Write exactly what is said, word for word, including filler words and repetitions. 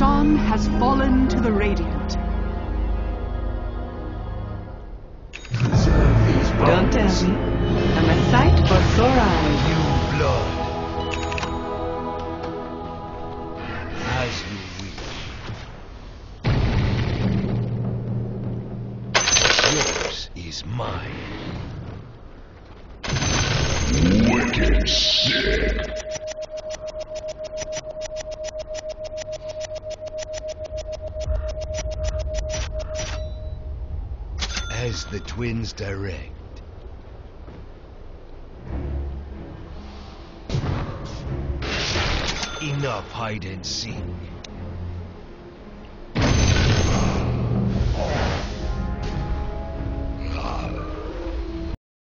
Shan has fallen to the Radiant. Don't tell me. I'm a sight for sore eyes. New blood. As you wish. Yours is mine. Wicked sick. As the twins direct. Enough hide and seek.